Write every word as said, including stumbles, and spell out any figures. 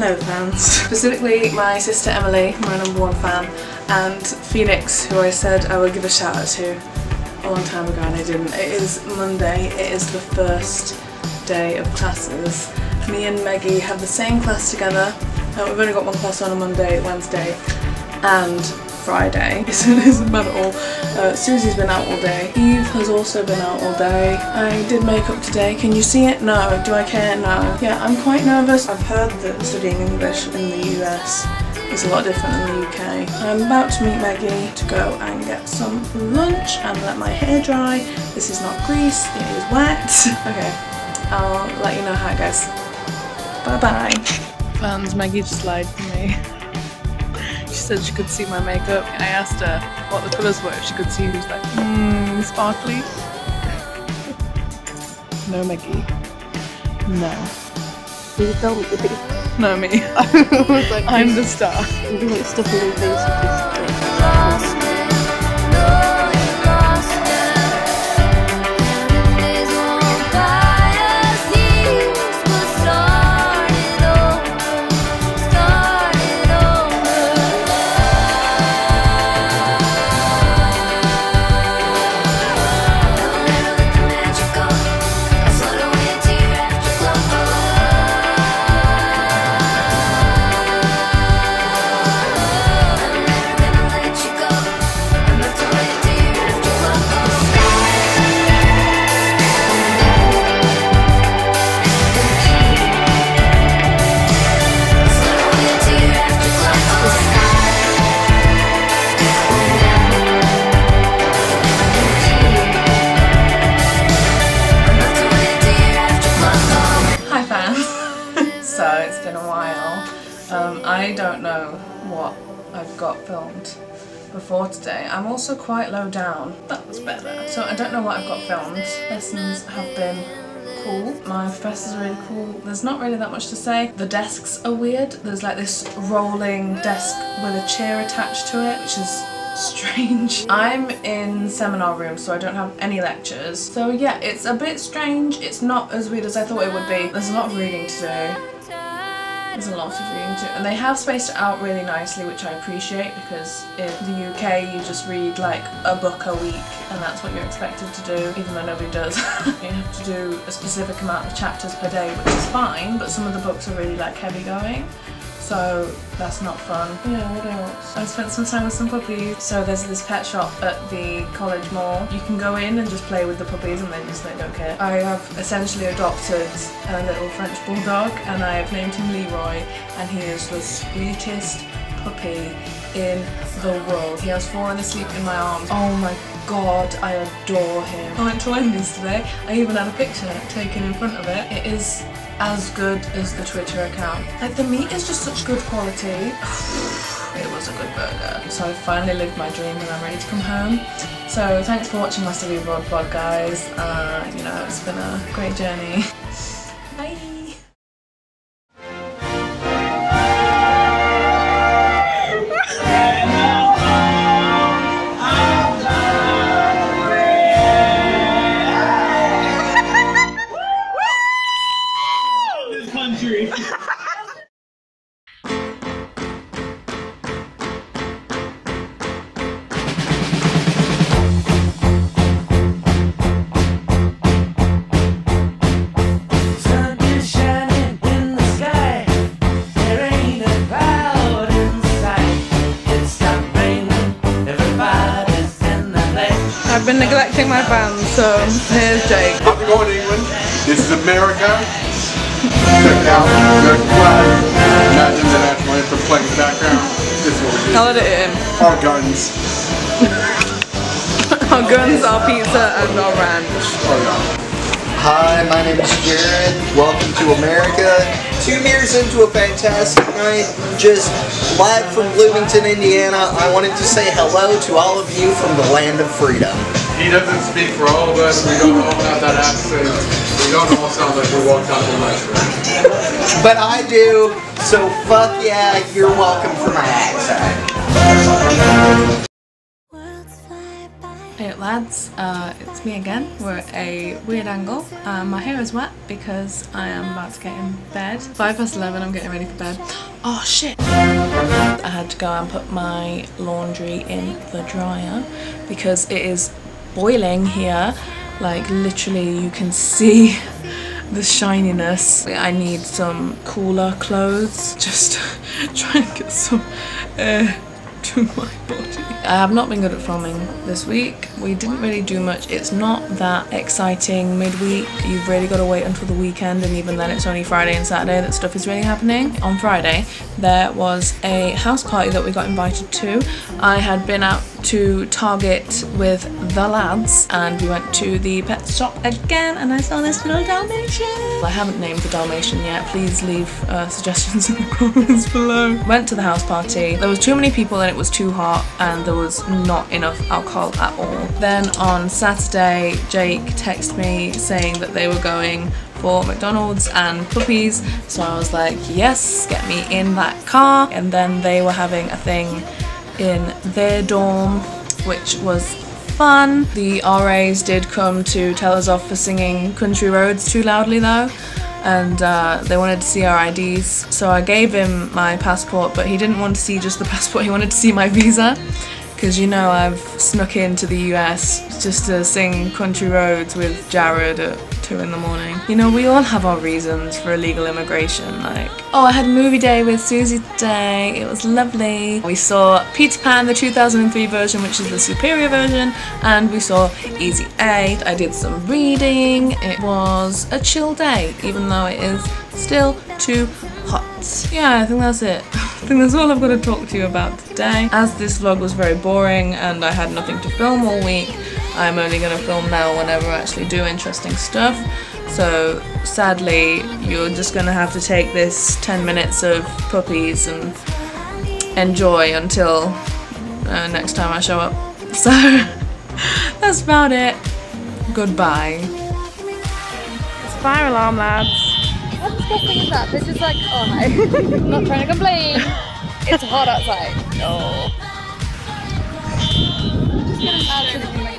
clothespins. Specifically my sister Emily, my number one fan, and Phoenix, who I said I would give a shout out to a long time ago and I didn't. It is Monday, it is the first day of classes. Me and Meggie have the same class together. Uh, we've only got one class on a Monday, Wednesday and Friday. It isn't bad at all. Uh, Susie's been out all day. Eve has also been out all day. I did makeup today. Can you see it? No. Do I care? No. Yeah, I'm quite nervous. I've heard that studying English in the U S is a lot different in the U K. I'm about to meet Meggie to go and get some lunch and let my hair dry. This is not grease. It is wet. Okay, I'll let you know how it goes. Bye-bye. Fans, Meggie just lied to me. She said she could see my makeup, and I asked her what the colours were if she could see, and she was like, mmm, sparkly. No, Meggie. No. You don't be. No, me. I was like, I'm the star. You do like stuff in your face with this. I don't know what I've got filmed before today. I'm also quite low down. That was better. So I don't know what I've got filmed. Lessons have been cool. My professor's really cool. There's not really that much to say. The desks are weird. There's like this rolling desk with a chair attached to it, which is strange. I'm in seminar room, so I don't have any lectures. So yeah, it's a bit strange. It's not as weird as I thought it would be. There's a lot of reading to do. There's a lot of reading to, and they have spaced it out really nicely, which I appreciate, because in the U K you just read like a book a week and that's what you're expected to do, even though nobody does. You have to do a specific amount of chapters per day, which is fine, but some of the books are really like heavy going, so that's not fun. Yeah, what else? I spent some time with some puppies. So there's this pet shop at the college mall. You can go in and just play with the puppies and they just they don't care. I have essentially adopted a little French bulldog and I have named him Leroy, and he is the sweetest puppy in the world. He has fallen asleep in my arms. Oh my god, I adore him. I went to Wendy's today. I even had a picture taken in front of it. It is as good as the Twitter account. Like, the meat is just such good quality. It was a good burger. So I finally lived my dream and I'm ready to come home. So thanks for watching my study abroad vlog, guys. Uh, you know, it's been a great journey. Bye! I've been neglecting my fans, so here's Jake. How's it going, England? This is America. Check out the flag. Not just the national anthem playing in the background. This is what we do. I'll edit it in. Our guns. Our guns, our pizza, and our ranch. Oh, yeah. Hi, my name is Jared. Welcome to America. Two years into a fantastic night, just live from Bloomington, Indiana. I wanted to say hello to all of you from the land of freedom. He doesn't speak for all of us. We don't all have that accent. We don't all sound like we walked out the lunchroom. But I do, so fuck yeah, you're welcome for my accent. Hey lads, uh, it's me again. We're a weird angle. Um, my hair is wet because I am about to get in bed. five past eleven, I'm getting ready for bed. Oh shit! I had to go and put my laundry in the dryer because it is boiling here. Like literally you can see the shininess. I need some cooler clothes. Just try and get some air to my body. I have not been good at filming this week. We didn't really do much. It's not that exciting midweek. You've really got to wait until the weekend, and even then it's only Friday and Saturday that stuff is really happening. On Friday there was a house party that we got invited to. I had been out to Target with the lads and we went to the pet shop again, and I saw this little Dalmatian. I haven't named the Dalmatian yet. Please leave uh, suggestions in the comments below. Went to the house party. There was too many people and it was too hot and there was not enough alcohol at all. Then on Saturday Jake texted me saying that they were going for McDonald's and puppies, so I was like, yes, get me in that car. And then they were having a thing in their dorm, which was fun. The R As did come to tell us off for singing Country Roads too loudly though, and uh, they wanted to see our I Ds, so I gave him my passport, but he didn't want to see just the passport, he wanted to see my visa, because you know I've snuck into the U S just to sing Country Roads with Jared at in the morning. You know, we all have our reasons for illegal immigration. Like, oh, I had movie day with Susie today, it was lovely. We saw Peter Pan, the two thousand three version, which is the superior version, and we saw Easy A. I did some reading. It was a chill day, even though it is still too hot. Yeah, I think that's it. I think that's all I've got to talk to you about today. As this vlog was very boring and I had nothing to film all week, I'm only going to film now whenever I actually do interesting stuff, so sadly you're just going to have to take this ten minutes of puppies and enjoy until uh, next time I show up. So that's about it. Goodbye. It's fire alarm, lads. How disgusting is that? This is like, oh no, I'm not trying to complain. It's hot outside. No. I'm just going to add everything.